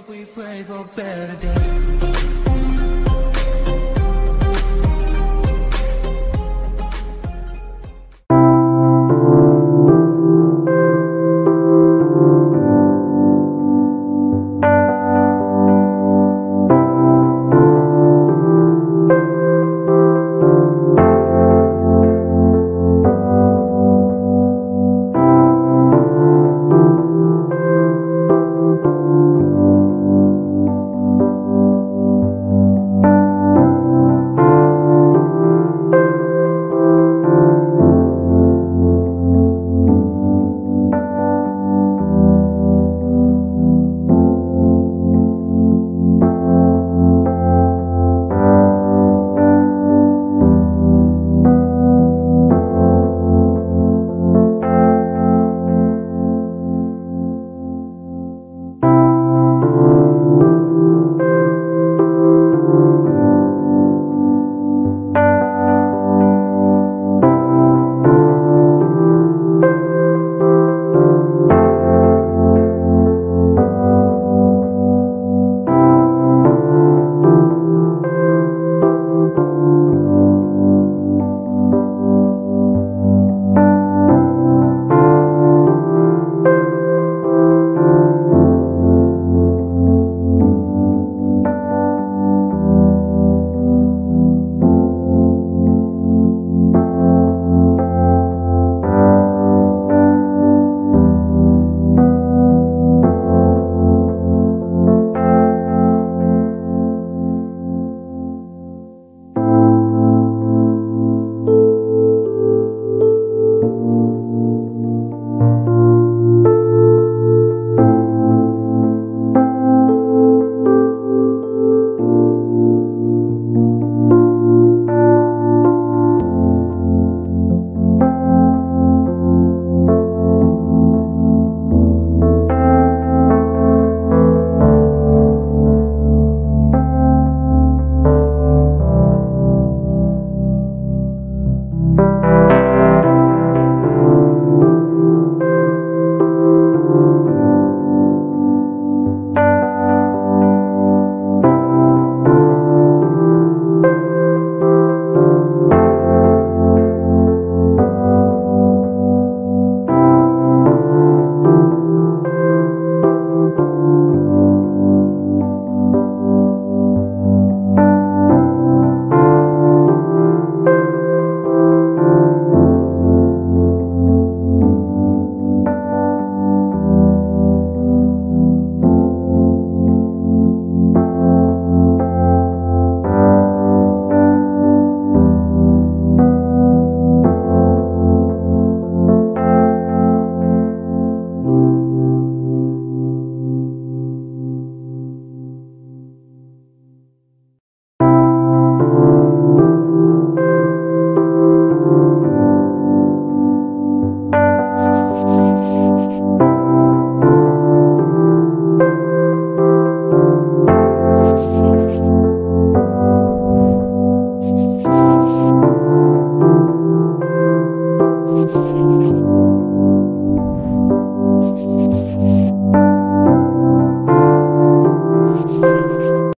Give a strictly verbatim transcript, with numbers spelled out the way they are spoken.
hope we pray for better days.